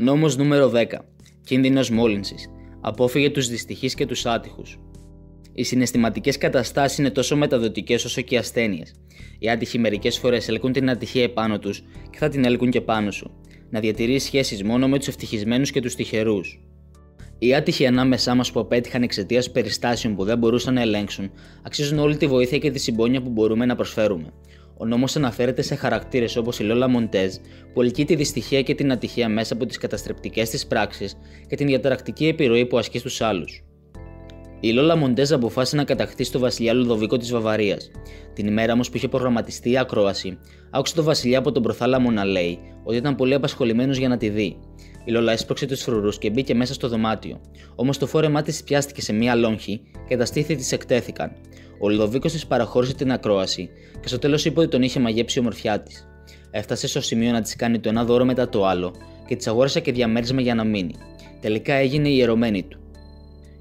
Νόμος νούμερο 10. Κίνδυνος μόλυνσης. Απόφυγε τους δυστυχείς και τους άτυχους. Οι συναισθηματικές καταστάσεις είναι τόσο μεταδοτικές όσο και οι ασθένειες. Οι άτυχοι μερικές φορές έλκουν την ατυχία επάνω τους και θα την έλκουν και πάνω σου. Να διατηρείς σχέσεις μόνο με τους ευτυχισμένους και τους τυχερούς. Οι άτυχοι ανάμεσά μας που απέτυχαν εξαιτίας περιστάσεων που δεν μπορούσαν να ελέγξουν, αξίζουν όλη τη βοήθεια και τη συμπόνια που μπορούμε να προσφέρουμε. Ο νόμος αναφέρεται σε χαρακτήρες όπως η Λόλα Μοντέζ, που ελκύει τη δυστυχία και την ατυχία μέσα από τις καταστρεπτικές της πράξεις και την διαταρακτική επιρροή που ασκεί στους άλλους. Η Λόλα Μοντέζ αποφάσισε να κατακτήσει το βασιλιά Λουδοβίκο της Βαυαρίας. Την ημέρα όμως που είχε προγραμματιστεί η ακρόαση, άκουσε τον βασιλιά από τον προθάλαμο να λέει ότι ήταν πολύ απασχολημένος για να τη δει. Η Λόλα έσπρωξε τους φρουρούς και μπήκε μέσα στο δωμάτιο. Όμως το φόρεμά της πιάστηκε σε μία λόγχη και τα στήθη της εκτέθηκαν. Ο Λουδοβίκος της παραχώρησε την ακρόαση και στο τέλος είπε ότι τον είχε μαγέψει η ομορφιά της. Έφτασε στο σημείο να της κάνει το ένα δώρο μετά το άλλο και της αγόρασε και διαμέρισμα για να μείνει. Τελικά έγινε η ιερωμένη του.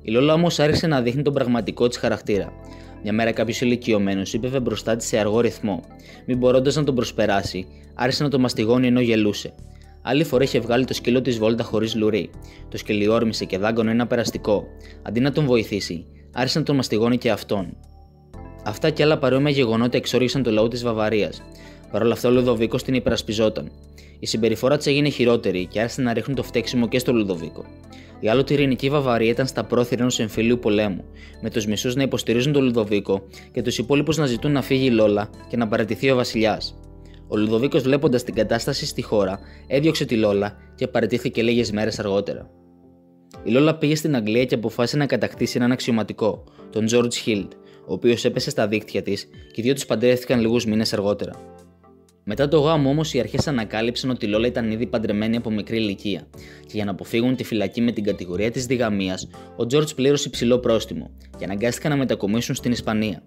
Η Λόλα όμως άρχισε να δείχνει τον πραγματικό της χαρακτήρα. Μια μέρα κάποιος ηλικιωμένος ύπευε μπροστά της σε αργό ρυθμό. Μην μπορώντας να τον προσπεράσει, άρχισε να τον μαστιγώνει ενώ γελούσε. Άλλη φορά είχε βγάλει το σκύλο της βόλτα χωρίς λουρί. Το σκυλί όρμησε και δάγκωνε ένα περαστικό. Αντί να τον βοηθήσει, άρχισε να τον μαστιγώνει και αυτόν. Αυτά και άλλα παρόμοια γεγονότα εξόργησαν το λαό της Βαυαρίας. Παρ' όλα αυτά, ο Λουδοβίκος την υπερασπιζόταν. Η συμπεριφορά της έγινε χειρότερη και άρχισε να ρίχνουν το φταίξιμο και στο Λουδοβίκο. Η άλλοτε ειρηνική Βαυαρία ήταν στα πρόθυρα ενός εμφυλίου πολέμου, με τους μισούς να υποστηρίζουν τον Λουδοβίκο και τους υπόλοιπους να ζητούν να φύγει η Λόλα και να παραιτηθεί ο βασιλιάς. Ο Λουδοβίκος, βλέποντας την κατάσταση στη χώρα, έδιωξε τη Λόλα και παραιτήθηκε λίγες μέρες αργότερα. Η Λόλα πήγε στην Αγγλία και αποφάσισε να κατακτήσει έναν αξιωματικό, τον George Hild, ο οποίος έπεσε στα δίκτυα της και οι δύο τους παντρεύτηκαν λίγους μήνες αργότερα. Μετά το γάμο όμως, οι αρχές ανακάλυψαν ότι η Λόλα ήταν ήδη παντρεμένη από μικρή ηλικία και για να αποφύγουν τη φυλακή με την κατηγορία της διγαμίας, ο Τζορτζ πλήρωσε υψηλό πρόστιμο και αναγκάστηκαν να μετακομίσουν στην Ισπανία.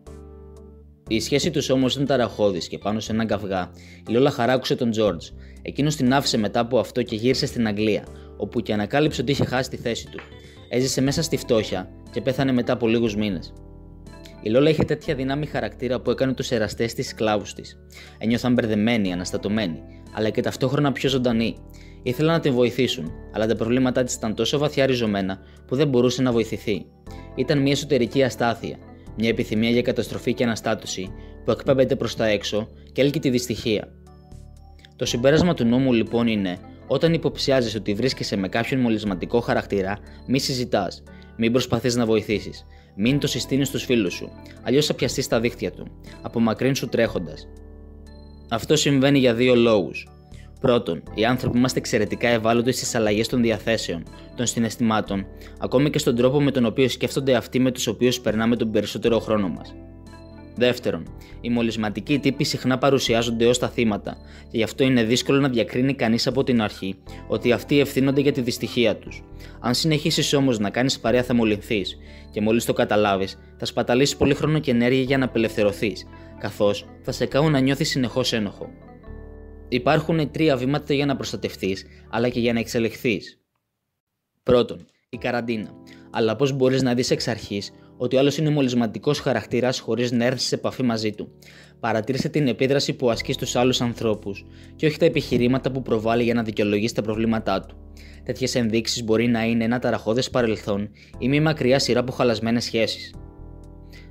Η σχέση τους όμως ήταν ταραχώδης και πάνω σε έναν καυγά, η Λόλα χαράκουσε τον Τζορτζ. Εκείνος την άφησε μετά από αυτό και γύρισε στην Αγγλία, όπου και ανακάλυψε ότι είχε χάσει τη θέση του. Έζησε μέσα στη φτώχεια και πέθανε μετά από λίγους μήνες. Η Λόλα είχε τέτοια δύναμη χαρακτήρα που έκανε τους εραστές της σκλάβους της. Ένιωθαν μπερδεμένοι, αναστατωμένοι, αλλά και ταυτόχρονα πιο ζωντανοί. Ήθελαν να την βοηθήσουν, αλλά τα προβλήματά της ήταν τόσο βαθιά ριζωμένα που δεν μπορούσε να βοηθηθεί. Ήταν μια εσωτερική αστάθεια, μια επιθυμία για καταστροφή και αναστάτωση που εκπέμπεται προς τα έξω και έλκει τη δυστυχία. Το συμπέρασμα του νόμου λοιπόν είναι: όταν υποψιάζεσαι ότι βρίσκεσαι με κάποιον μολυσματικό χαρακτήρα, μη συζητάς, μην προσπαθείς να βοηθήσεις. Μην το συστήνεις στους φίλους σου, αλλιώς θα πιαστείς στα δίχτυα του. Απομακρύνσου τρέχοντας. Αυτό συμβαίνει για δύο λόγους. Πρώτον, οι άνθρωποι είμαστε εξαιρετικά ευάλωτοι στις αλλαγές των διαθέσεων, των συναισθημάτων, ακόμη και στον τρόπο με τον οποίο σκέφτονται αυτοί με τους οποίους περνάμε τον περισσότερο χρόνο μας. Δεύτερον, οι μολυσματικοί τύποι συχνά παρουσιάζονται ως τα θύματα και γι' αυτό είναι δύσκολο να διακρίνει κανείς από την αρχή ότι αυτοί ευθύνονται για τη δυστυχία τους. Αν συνεχίσεις όμως να κάνεις παρέα, θα μολυνθείς και μόλις το καταλάβεις, θα σπαταλήσεις πολύ χρόνο και ενέργεια για να απελευθερωθείς, καθώς θα σε κάνουν να νιώθεις συνεχώς ένοχο. Υπάρχουν τρία βήματα για να προστατευτείς, αλλά και για να εξελιχθείς. Πρώτον, η καραντίνα. Αλλά πώς μπορείς να δεις εξ αρχής ότι ο άλλος είναι μολυσματικός χαρακτήρας χωρίς να έρθεις σε επαφή μαζί του? Παρατήρησε την επίδραση που ασκεί στους άλλους ανθρώπους και όχι τα επιχειρήματα που προβάλλει για να δικαιολογήσει τα προβλήματά του. Τέτοιες ενδείξεις μπορεί να είναι ένα ταραχώδες παρελθόν ή μια μακριά σειρά από χαλασμένες σχέσεις.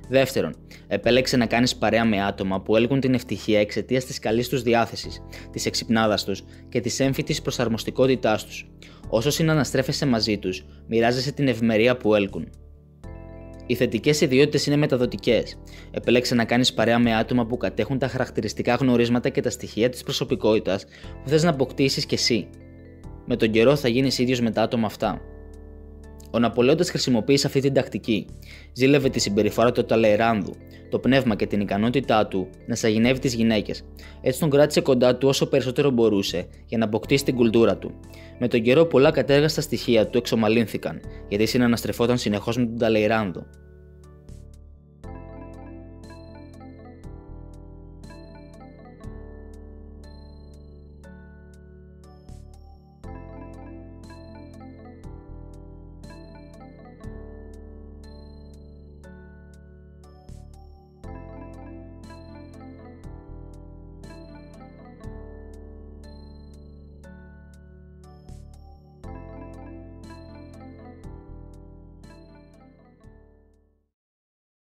Δεύτερον, επέλεξε να κάνεις παρέα με άτομα που έλκουν την ευτυχία εξαιτίας της καλής τους διάθεσης, της εξυπνάδας τους και της έμφυτης προσαρμοστικότητάς τους. Όσο συναναστρέφεσαι μαζί τους, μοιράζεσαι την ευμερία που έλκουν. Οι θετικές ιδιότητες είναι μεταδοτικές. Επέλεξε να κάνεις παρέα με άτομα που κατέχουν τα χαρακτηριστικά γνωρίσματα και τα στοιχεία της προσωπικότητας που θες να αποκτήσεις κι εσύ. Με τον καιρό θα γίνεις ίδιος με τα άτομα αυτά. Ο Ναπολέοντας χρησιμοποίησε αυτή την τακτική. Ζήλευε τη συμπεριφορά του Ταλεράνδου, το πνεύμα και την ικανότητά του να σαγηνεύει τις γυναίκες. Έτσι τον κράτησε κοντά του όσο περισσότερο μπορούσε για να αποκτήσει την κουλτούρα του. Με τον καιρό, πολλά κατέργαστα στοιχεία του εξομαλύνθηκαν, γιατί συναναστρεφόταν συνεχώς με τον Ταλεράνδο.